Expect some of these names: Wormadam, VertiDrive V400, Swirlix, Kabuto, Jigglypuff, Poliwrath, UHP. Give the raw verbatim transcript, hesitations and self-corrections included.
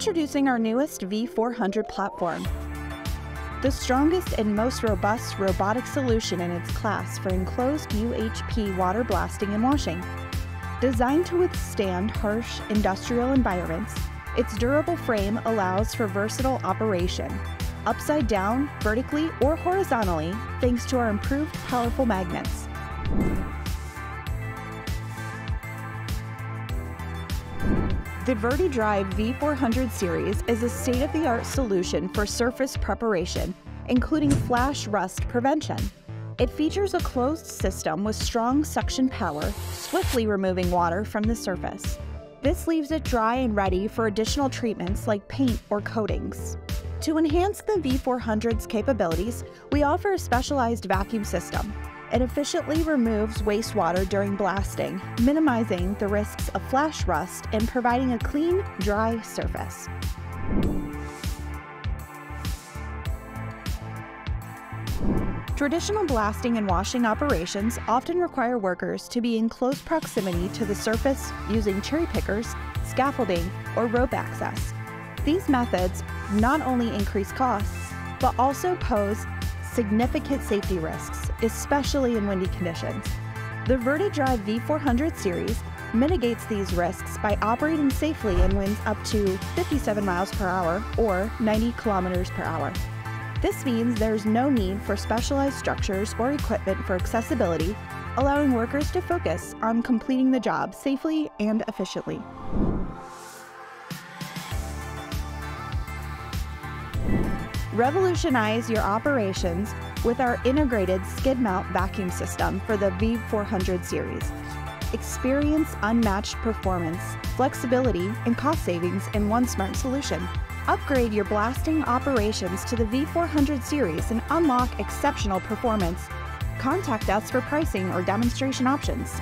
Introducing our newest V four hundred platform, the strongest and most robust robotic solution in its class for enclosed U H P water blasting and washing. Designed to withstand harsh industrial environments, its durable frame allows for versatile operation, upside down, vertically, or horizontally, thanks to our improved powerful magnets. The VertiDrive V four hundred series is a state-of-the-art solution for surface preparation, including flash rust prevention. It features a closed system with strong suction power, swiftly removing water from the surface. This leaves it dry and ready for additional treatments like paint or coatings. To enhance the V four hundred's capabilities, we offer a specialized vacuum system. It efficiently removes wastewater during blasting, minimizing the risks of flash rust and providing a clean, dry surface. Traditional blasting and washing operations often require workers to be in close proximity to the surface using cherry pickers, scaffolding, or rope access. These methods not only increase costs, but also pose significant safety risks, especially in windy conditions. The VertiDrive V four hundred series mitigates these risks by operating safely in winds up to fifty-seven miles per hour or ninety kilometers per hour. This means there's no need for specialized structures or equipment for accessibility, allowing workers to focus on completing the job safely and efficiently. Revolutionize your operations with our integrated skid mount vacuum system for the V four hundred series. Experience unmatched performance, flexibility, and cost savings in one smart solution. Upgrade your blasting operations to the V four hundred series and unlock exceptional performance. Contact us for pricing or demonstration options.